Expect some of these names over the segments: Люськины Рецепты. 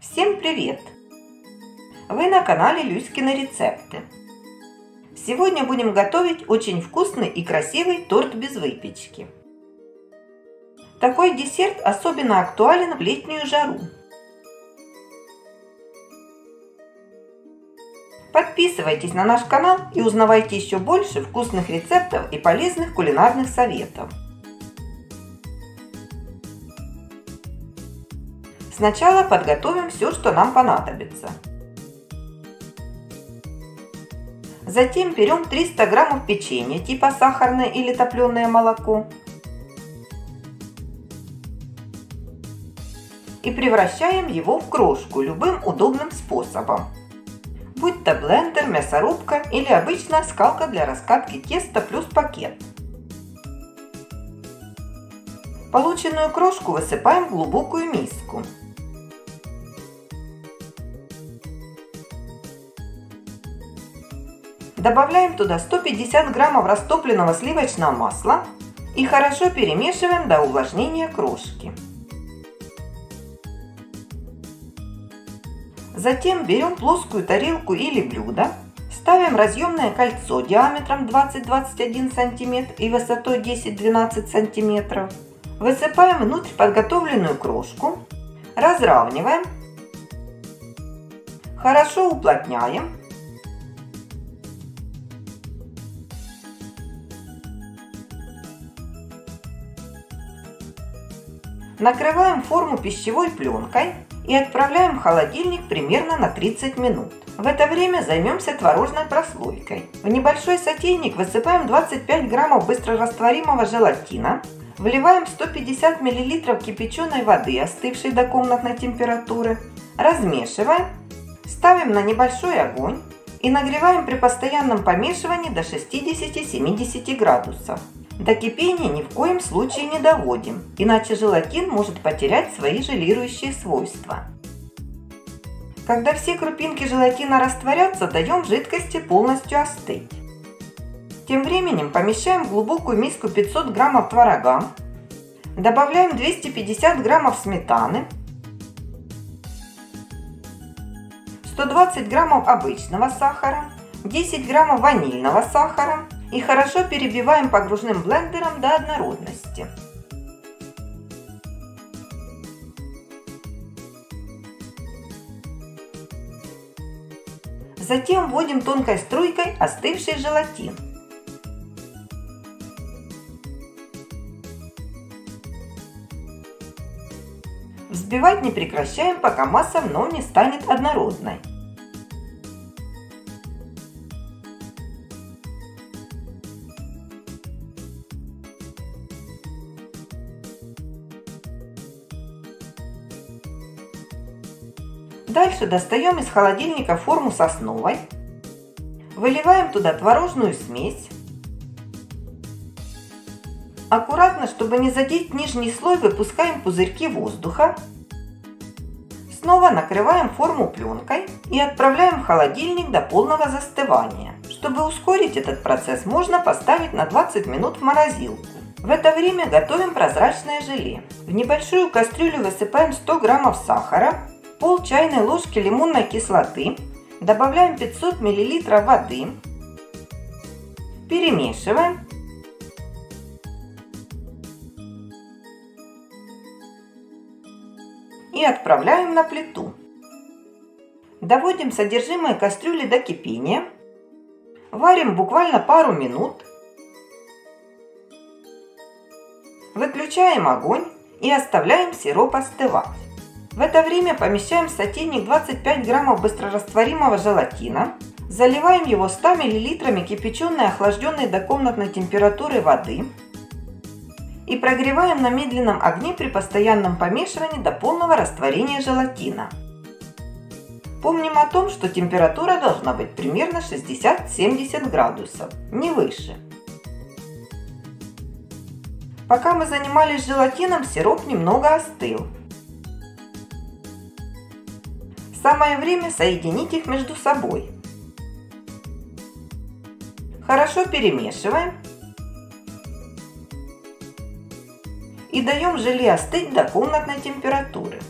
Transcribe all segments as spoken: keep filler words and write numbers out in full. Всем привет! Вы на канале Люськины Рецепты. Сегодня будем готовить очень вкусный и красивый торт без выпечки. Такой десерт особенно актуален в летнюю жару. Подписывайтесь на наш канал и узнавайте еще больше вкусных рецептов и полезных кулинарных советов. Сначала подготовим все, что нам понадобится. Затем берем триста граммов печенья типа сахарное или топленое молоко и превращаем его в крошку любым удобным способом, будь то блендер, мясорубка или обычная скалка для раскатки теста плюс пакет. Полученную крошку высыпаем в глубокую миску. Добавляем туда сто пятьдесят граммов растопленного сливочного масла и хорошо перемешиваем до увлажнения крошки. Затем берем плоскую тарелку или блюдо, ставим разъемное кольцо диаметром двадцать-двадцать один сантиметр и высотой десять-двенадцать сантиметров. Высыпаем внутрь подготовленную крошку, разравниваем, хорошо уплотняем. Накрываем форму пищевой пленкой и отправляем в холодильник примерно на тридцать минут. В это время займемся творожной прослойкой. В небольшой сотейник высыпаем двадцать пять граммов быстрорастворимого желатина, вливаем сто пятьдесят миллилитров кипяченой воды, остывшей до комнатной температуры, размешиваем, ставим на небольшой огонь и нагреваем при постоянном помешивании до шестидесяти-семидесяти градусов. До кипения ни в коем случае не доводим, иначе желатин может потерять свои желирующие свойства. Когда все крупинки желатина растворятся, даем жидкости полностью остыть. Тем временем помещаем в глубокую миску пятьсот граммов творога, добавляем двести пятьдесят граммов сметаны, сто двадцать граммов обычного сахара, десять граммов ванильного сахара, и хорошо перебиваем погружным блендером до однородности. Затем вводим тонкой струйкой остывший желатин. Взбивать не прекращаем, пока масса вновь не станет однородной. Дальше достаем из холодильника форму сосновой, выливаем туда творожную смесь. Аккуратно, чтобы не задеть нижний слой, выпускаем пузырьки воздуха. Снова накрываем форму пленкой и отправляем в холодильник до полного застывания. Чтобы ускорить этот процесс, можно поставить на двадцать минут в морозилку. В это время готовим прозрачное желе. В небольшую кастрюлю высыпаем сто граммов сахара, пол чайной ложки лимонной кислоты, добавляем пятьсот миллилитров воды, перемешиваем. И отправляем на плиту. Доводим содержимое кастрюли до кипения, варим буквально пару минут, выключаем огонь и оставляем сироп остывать. В это время помещаем в сотейник двадцать пять граммов быстрорастворимого желатина, заливаем его ста миллилитрами кипяченой охлажденной до комнатной температуры воды и прогреваем на медленном огне при постоянном помешивании до полного растворения желатина. Помним о том, что температура должна быть примерно шестьдесят-семьдесят градусов, не выше. Пока мы занимались желатином, сироп немного остыл. Самое время соединить их между собой. Хорошо перемешиваем и даем желе остыть до комнатной температуры.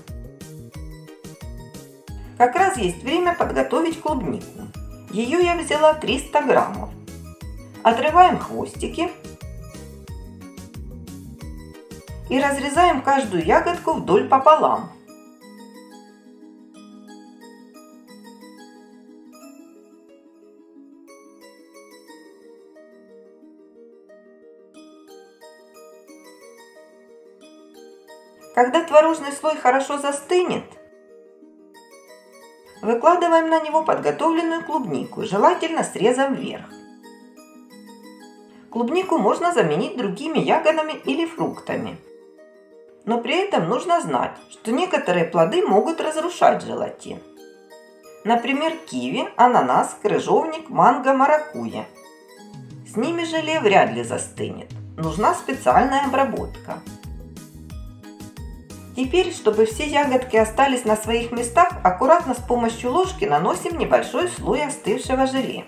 Как раз есть время подготовить клубнику. Ее я взяла триста граммов. Отрываем хвостики и разрезаем каждую ягодку вдоль пополам. Когда творожный слой хорошо застынет, выкладываем на него подготовленную клубнику, желательно срезом вверх. Клубнику можно заменить другими ягодами или фруктами. Но при этом нужно знать, что некоторые плоды могут разрушать желатин. Например, киви, ананас, крыжовник, манго, маракуйя. С ними желе вряд ли застынет. Нужна специальная обработка. Теперь, чтобы все ягодки остались на своих местах, аккуратно с помощью ложки наносим небольшой слой остывшего желе.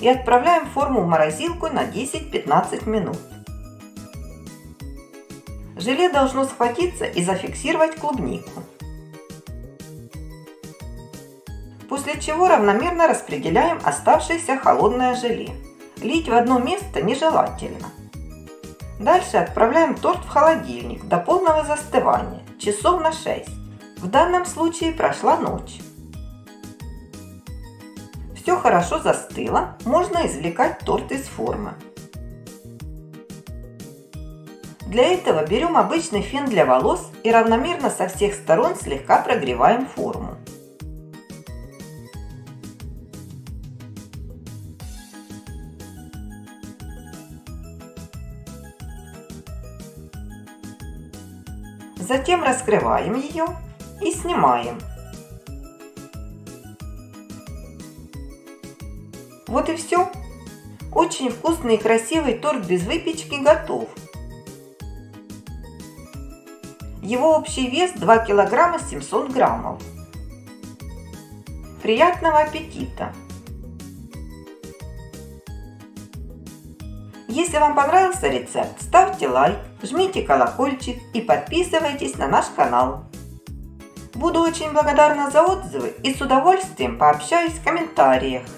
И отправляем форму в морозилку на десять-пятнадцать минут. Желе должно схватиться и зафиксировать клубнику. После чего равномерно распределяем оставшееся холодное желе. Лить в одно место нежелательно. Дальше отправляем торт в холодильник до полного застывания, часов на шесть. В данном случае прошла ночь. Все хорошо застыло, можно извлекать торт из формы. Для этого берем обычный фен для волос и равномерно со всех сторон слегка прогреваем форму. Затем раскрываем ее и снимаем. Вот и все. Очень вкусный и красивый торт без выпечки готов. Его общий вес два килограмма семьсот граммов. Приятного аппетита! Если вам понравился рецепт, ставьте лайк, жмите колокольчик и подписывайтесь на наш канал. Буду очень благодарна за отзывы и с удовольствием пообщаюсь в комментариях.